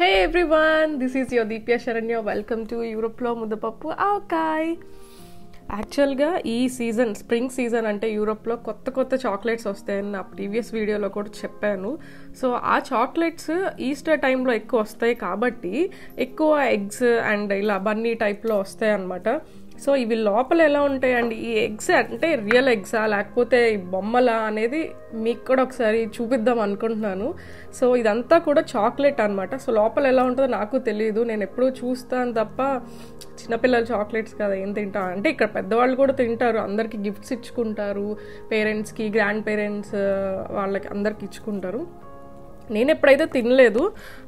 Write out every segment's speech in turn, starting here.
Hey everyone, this is your Deepya Sharanya. Welcome to Europelo Muddapappu Avakai. యాక్చువల్గా ఈ season spring season అంటే యూరోప్లో కొత్త కొత్త చాక్లెట్స్ వస్తాయని నా ప్రీవియస్ వీడియోలో కూడా చెప్పాను. సో ఆ చాక్లెట్స్ ఈస్టర్ టైంలో ఎక్కువ వస్తాయి కాబట్టి ఎక్కువ ఎగ్స్ అండ్ ఇలా బన్నీ టైప్లో వస్తాయి అన్నమాట. సో ఇవి లోపల ఎలా ఉంటాయండి, ఈ ఎగ్స్ అంటే రియల్ ఎగ్సా లేకపోతే బొమ్మలా అనేది మీకు కూడా ఒకసారి చూపిద్దాం అనుకుంటున్నాను. సో ఇదంతా కూడా చాక్లెట్ అనమాట. సో లోపల ఎలా ఉంటుందో నాకు తెలియదు, నేను ఎప్పుడూ చూస్తాను తప్ప చిన్నపిల్లల చాక్లెట్స్ కదా ఏం తింటా అంటే, ఇక్కడ పెద్దవాళ్ళు కూడా తింటారు, అందరికీ గిఫ్ట్స్ ఇచ్చుకుంటారు, పేరెంట్స్కి గ్రాండ్ పేరెంట్స్ వాళ్ళకి అందరికి ఇచ్చుకుంటారు. నేను ఎప్పుడైతే తినలేదు.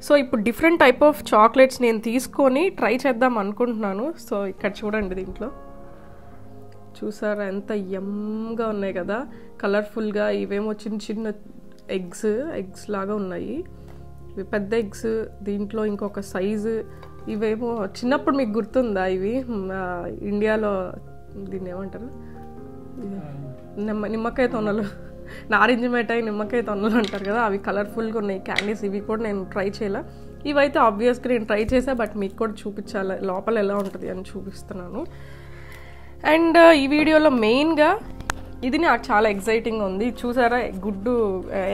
సో ఇప్పుడు డిఫరెంట్ టైప్ ఆఫ్ చాక్లెట్స్ నేను తీసుకొని ట్రై చేద్దాం అనుకుంటున్నాను. సో ఇక్కడ చూడండి, దీంట్లో చూసారా ఎంత యమ్గా ఉన్నాయి కదా కలర్ఫుల్గా. ఇవేమో చిన్న చిన్న ఎగ్స్ లాగా ఉన్నాయి, ఇవి పెద్ద ఎగ్స్. దీంట్లో ఇంకొక సైజు, ఇవేమో చిన్నప్పుడు మీకు గుర్తుందా, ఇవి ఇండియాలో దీన్ని ఏమంటారు, నిమ్మకాయ తొనలు, నారింజ మిఠాయి నిమ్మకాయ తొనలు అంటారు కదా, అవి కలర్ఫుల్గా ఉన్నాయి క్యాండీస్. ఇవి కూడా నేను ట్రై చేయాల, ఇవైతే ఆబ్వియస్గా నేను ట్రై చేసా, బట్ మీకు కూడా చూపించాలి లోపల ఎలా ఉంటుంది అని చూపిస్తున్నాను. అండ్ ఈ వీడియోలో మెయిన్గా ఇది నాకు చాలా ఎగ్జైటింగ్ ఉంది. చూసారా, గుడ్డు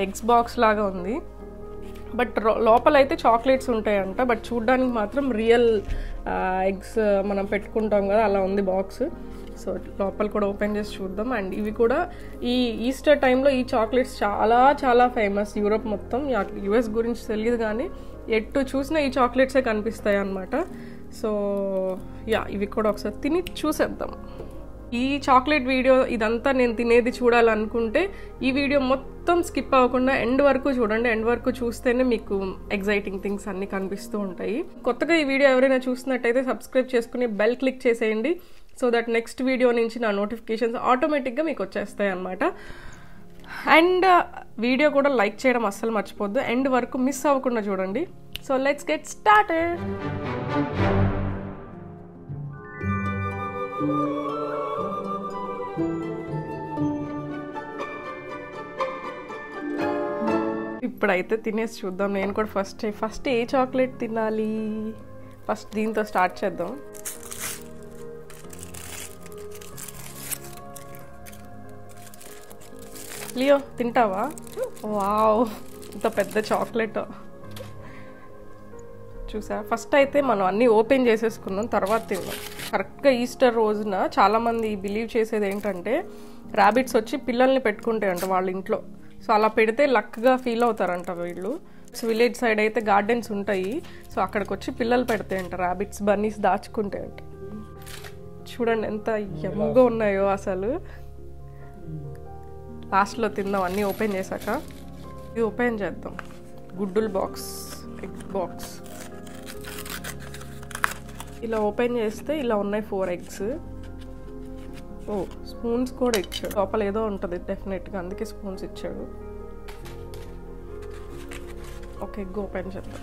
ఎగ్స్ బాక్స్ లాగా ఉంది, బట్ లోపలైతే చాక్లెట్స్ ఉంటాయంట, బట్ చూడ్డానికి మాత్రం రియల్ ఎగ్స్ మనం పెట్టుకుంటాం కదా అలా ఉంది బాక్స్. సో లోపల కూడా ఓపెన్ చేసి చూద్దాం. అండ్ ఇవి కూడా ఈ ఈస్టర్ టైంలో ఈ చాక్లెట్స్ చాలా చాలా ఫేమస్ యూరోప్ మొత్తం. యుఎస్ గురించి తెలియదు కానీ ఎటు చూసినా ఈ చాక్లెట్సే కనిపిస్తాయి అన్నమాట. సో యా, ఇవి కూడా ఒకసారి తిని చూసేద్దాం. ఈ చాక్లెట్ వీడియో ఇదంతా నేను తినేది చూడాలనుకుంటే ఈ వీడియో మొత్తం స్కిప్ అవ్వకుండా ఎండ్ వరకు చూడండి. ఎండ్ వరకు చూస్తేనే మీకు ఎగ్జైటింగ్ థింగ్స్ అన్నీ కనిపిస్తూ ఉంటాయి. కొత్తగా ఈ వీడియో ఎవరైనా చూసినట్టయితే సబ్స్క్రైబ్ చేసుకుని బెల్ క్లిక్ చేసేయండి, సో దట్ నెక్స్ట్ వీడియో నుంచి నా నోటిఫికేషన్స్ ఆటోమేటిక్గా మీకు వచ్చేస్తాయి అన్నమాట. అండ్ వీడియో కూడా లైక్ చేయడం అస్సలు మర్చిపోద్దు, ఎండ్ వరకు మిస్ అవ్వకుండా చూడండి. So let's get started. ఇప్పుడైతే తినేసి చూద్దాం. నేను కూడా ఫస్ట్ ఏ చాక్లెట్ తినాలి, ఫస్ట్ దీంతో స్టార్ట్ చేద్దాం. లియో తింటావా? వావ్, ఇంత పెద్ద చాక్లెట్ చూసా. ఫస్ట్ అయితే మనం అన్నీ ఓపెన్ చేసేసుకున్నాం, తర్వాత తిన్నాం. కరెక్ట్గా ఈస్టర్ రోజున చాలామంది బిలీవ్ చేసేది ఏంటంటే ర్యాబిట్స్ వచ్చి పిల్లల్ని పెట్టుకుంటాయంట వాళ్ళ ఇంట్లో. సో అలా పెడితే లక్గా ఫీల్ అవుతారంట వీళ్ళు. సో విలేజ్ సైడ్ అయితే గార్డెన్స్ ఉంటాయి, సో అక్కడికి వచ్చి పిల్లలు పెడతాయంట ర్యాబిట్స్, బన్నీస్ దాచుకుంటాయంట. చూడండి ఎంత యమ్గా ఉన్నాయో అసలు. లాస్ట్లో తిందాం అన్నీ ఓపెన్ చేశాక. ఇది ఓపెన్ చేద్దాం, గుడ్డుల బాక్స్, ఎగ్ బాక్స్. ఇలా ఓపెన్ చేస్తే ఇలా ఉన్నాయి 4 ఎగ్స్. ఓ స్పూన్స్ కూడా ఇచ్చాడు, లోపల ఏదో ఉంటుంది డెఫినెట్గా, అందుకే స్పూన్స్ ఇచ్చాడు. ఒక ఎగ్ ఓపెన్ చేద్దాం.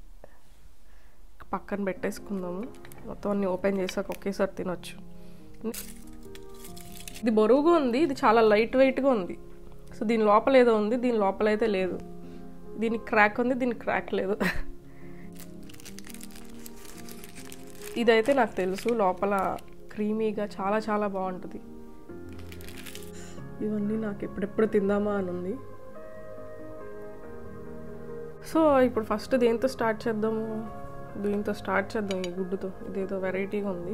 పక్కన పెట్టేసుకుందాము, మొత్తం అన్ని ఓపెన్ చేసాక ఒకేసారి తినొచ్చు. ఇది బరువుగా ఉంది, ఇది చాలా లైట్ వెయిట్గా ఉంది. సో దీని లోపల ఏదో ఉంది, దీని లోపల అయితే లేదు. దీనికి క్రాక్ ఉంది, దీనికి క్రాక్ లేదు. ఇదైతే నాకు తెలుసు లోపల క్రీమీగా చాలా చాలా బాగుంటుంది. ఇవన్నీ నాకు ఎప్పుడెప్పుడు తిందామా అని ఉంది. సో ఇప్పుడు ఫస్ట్ దేంతో స్టార్ట్ చేద్దాము, దీంతో స్టార్ట్ చేద్దాం, ఈ గుడ్డుతో. ఇదేదో వెరైటీగా ఉంది.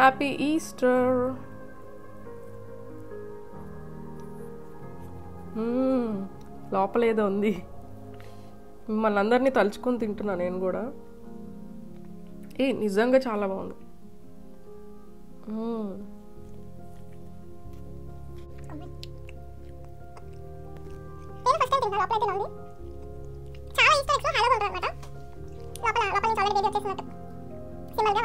Happy Easter. లోపల ఏదో ఉంది. మిమ్మల్ని అందరినీ తలుచుకొని తింటున్నా నేను కూడా. ఏ నిజంగా చాలా బాగుంది. ఇవన్నీ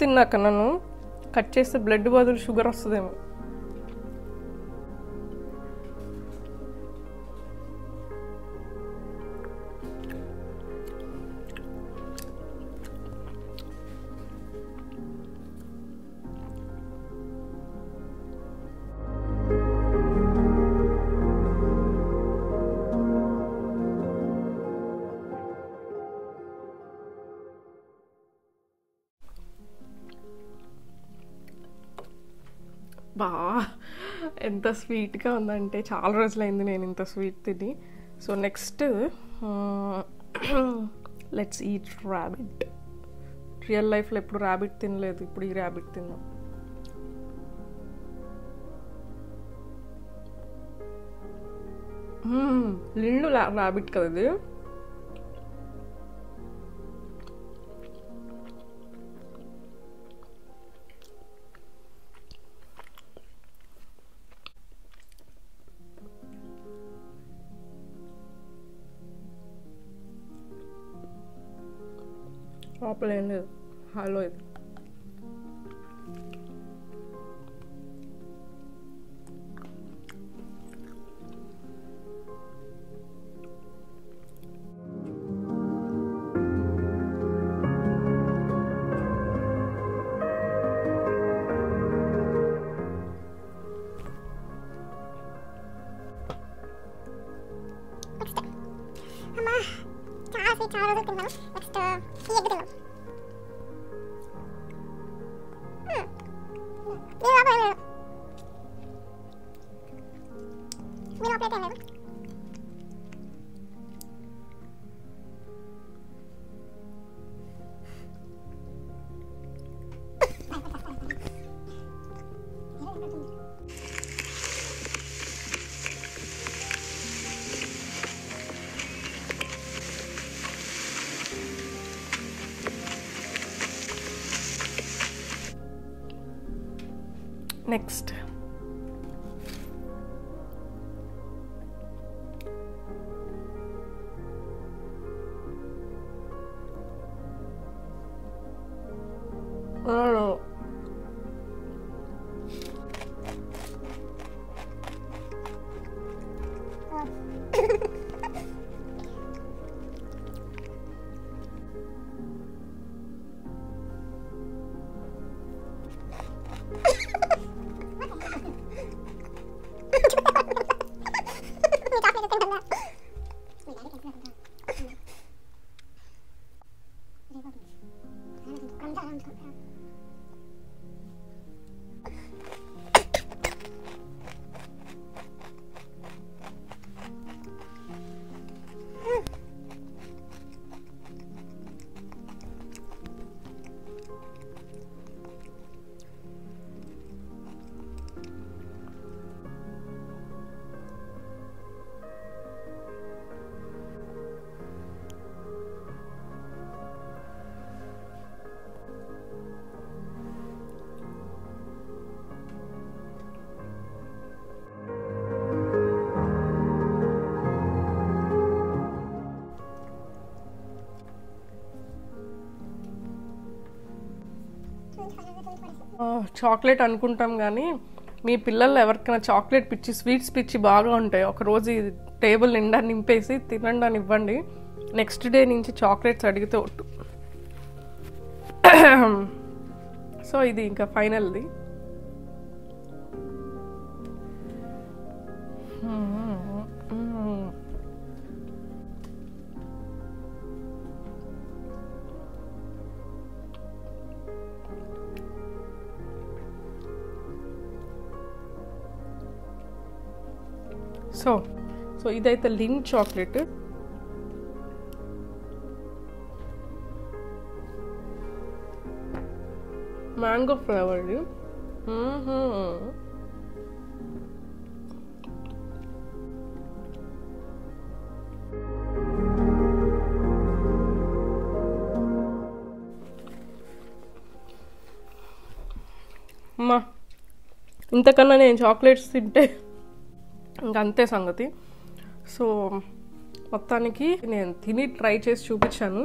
తిన్నాక నన్ను కట్ చేస్తే బ్లడ్ బదులు షుగర్ వస్తుందేమో. బా ఎంత స్వీట్గా ఉందంటే చాలా రోజులైంది నేను ఇంత స్వీట్ తిని. So next let's eat rabbit. Real లైఫ్లో ఎప్పుడు ర్యాబిట్ తినలేదు, ఇప్పుడు ఈ ర్యాబిట్ తిన్నాం. లిండ్ ర్యాబిట్ కదా ఇది. ఆపలేం లేదు హలో ఇది. Next. చాక్లెట్ అనుకుంటాం కానీ మీ పిల్లలు ఎవరికైనా చాక్లెట్ పిచ్చి, స్వీట్స్ పిచ్చి బాగా ఉంటాయి, ఒకరోజు ఇది టేబుల్ నిండా నింపేసి తినండి అని ఇవ్వండి. నెక్స్ట్ డే నుంచి చాక్లెట్స్ అడిగితే ఒట్టు. సో ఇది ఇంకా ఫైనల్ది. సో ఇదైతే లింట్ చాక్లెట్. Mango flavour. ఇంతకన్నా నేను చాక్లెట్స్ తింటే ఇంకా అంతే సంగతి. సో మొత్తానికి నేను తిని ట్రై చేసి చూపించాను.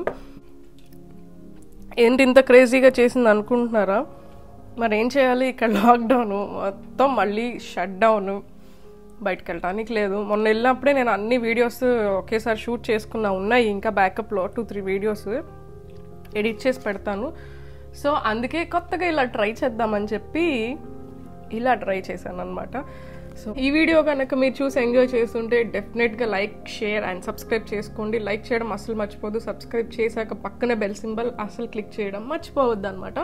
ఏంటి ఇంత క్రేజీగా చేసింది అనుకుంటున్నారా? మరి ఏం చేయాలి, ఇక్కడ లాక్డౌను, మొత్తం మళ్ళీ షట్ డౌను, బయటకు వెళ్ళటానికి లేదు. మొన్న వెళ్ళినప్పుడే నేను అన్ని వీడియోస్ ఒకేసారి షూట్ చేసుకున్నా, ఉన్నాయి ఇంకా బ్యాకప్లో 2-3 వీడియోస్ ఎడిట్ చేసి పెడతాను. సో అందుకే కొత్తగా ఇలా ట్రై చేద్దామని చెప్పి ఇలా ట్రై చేశాను అనమాట. సో ఈ వీడియో కనుక మీరు చూసి ఎంజాయ్ చేస్తుంటే డెఫినెట్గా లైక్, షేర్ అండ్ సబ్స్క్రైబ్ చేసుకోండి. లైక్ చేయడం అస్సలు మర్చిపోవద్దు, సబ్స్క్రైబ్ చేశాక పక్కనే బెల్ సింబల్ అసలు క్లిక్ చేయడం మర్చిపోవద్దు అనమాట.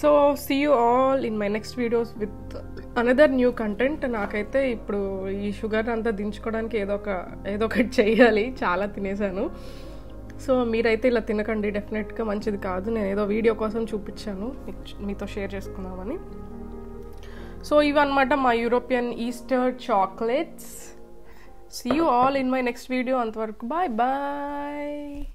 So see you all in my next videos with another new content. నాకైతే ఇప్పుడు ఈ షుగర్ అంతా దించుకోవడానికి ఏదో ఒకటి చేయాలి, చాలా తినేసాను. సో మీరైతే ఇలా తినకండి, డెఫినెట్గా మంచిది కాదు. నేను ఏదో వీడియో కోసం చూపించాను మీతో షేర్ చేసుకుందామని. సో ఇవన్నమాట మా European Easter chocolates. See you all in my next video. అంతవరకు బాయ్ బాయ్.